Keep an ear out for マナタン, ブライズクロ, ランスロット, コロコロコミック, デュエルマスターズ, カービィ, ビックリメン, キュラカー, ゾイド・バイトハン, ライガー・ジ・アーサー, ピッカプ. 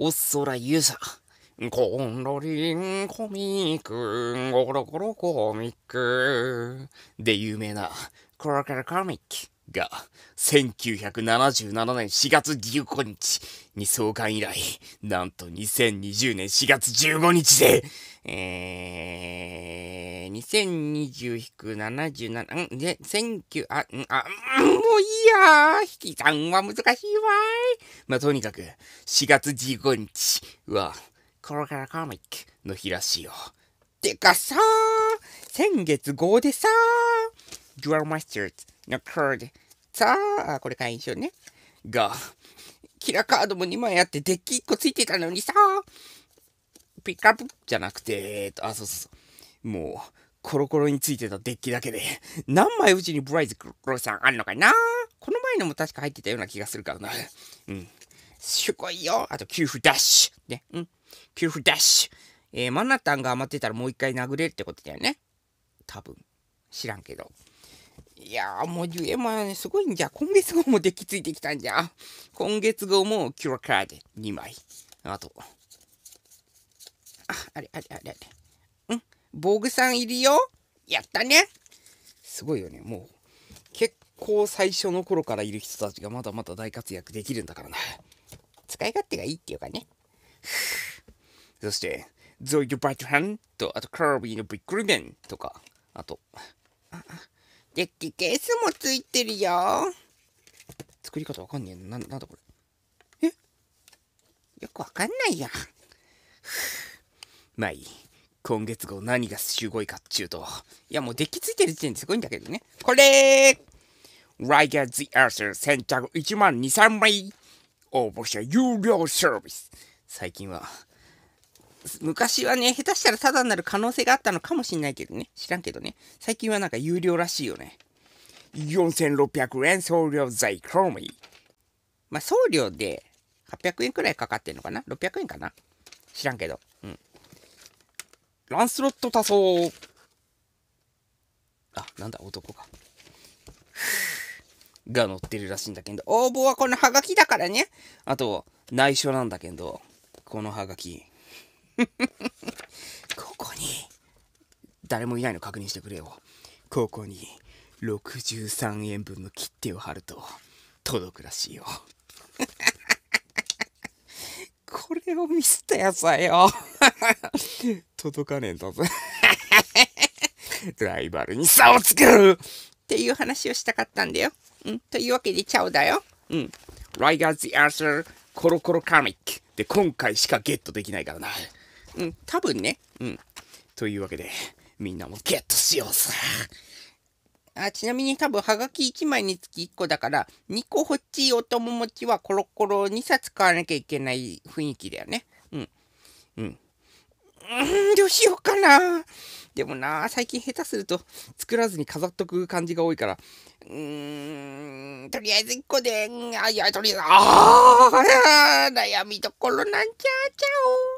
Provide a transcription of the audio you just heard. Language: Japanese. おっそらゆさ。こんろりんコミック、ゴロゴロコミックで有名なコロコロコミックが1977年4月15日に創刊以来、なんと2020年4月15日で、2020-77、で、もういいや、引き算は難しいわーい。まあ、とにかく、4月15日は、コロコロコミックの日らしいよ。てかさー、先月号でさー、デュアルマスターズのコード、さあ、これ会員証ね。が、キラカードも2枚あってデッキ1個ついてたのにさー、ピッカプじゃなくて、もう、コロコロについてたデッキだけで、何枚うちにブライズクロさんあるのかな。この前のも確か入ってたような気がするからな。うん。すごいよ。あと、給付ダッシュ。ね。うん。給付ダッシュ。マナタンが余ってたらもう一回殴れるってことだよね。多分。知らんけど。いやー、もう、ね、すごいんじゃ。今月号もデッキついてきたんじゃ。今月号もキュラカーで2枚。あと。あ、あれ。防具さんいるよ。やったね。すごいよね。もう、結構最初の頃からいる人たちがまだまだ大活躍できるんだからな。使い勝手がいいっていうかね。そして、ゾイド・バイトハンと、あと、カービィのビックリメンとか、あと、デッキケースもついてるよ。作り方わかんねえな。なんだこれ。よくわかんないや。まあいい。今月号何がすごいかっちゅうと、いやもうデッキついてる時点ですごいんだけどね。これーライガー・ザ・アーサー先着1万2、3枚応募者有料サービス。最近は、昔はね、下手したらタダになる可能性があったのかもしんないけどね。知らんけどね。最近はなんか有料らしいよね。4,600円送料在込み。まあ送料で800円くらいかかってんのかな ?600 円かな知らんけど。うん。ランスロット多層。あ、なんだ、男が。が載ってるらしいんだけど、応募はこのハガキだからね。あと、内緒なんだけど、このハガキ。ここに、誰もいないの確認してくれよ。ここに、63円分の切手を貼ると、届くらしいよ。これを見せたやつだよ。届かねえんだぞ。ライバルに差をつけるっていう話をしたかったんだよ。うん、というわけでちゃうだよ。うん。ライガー・ザ・アーサーコロコロコミックで今回しかゲットできないからな。うん、多分ね。うん。というわけでみんなもゲットしようさ。あ、ちなみに多分ハガキ1枚につき1個だから2個欲しいお友持ちはコロコロ2冊買わなきゃいけない雰囲気だよね。うん。うん。どうしようかな。でもな、最近下手すると作らずに飾っとく感じが多いから、とりあえず1個で、とりあえず、悩みどころなんちゃちゃお。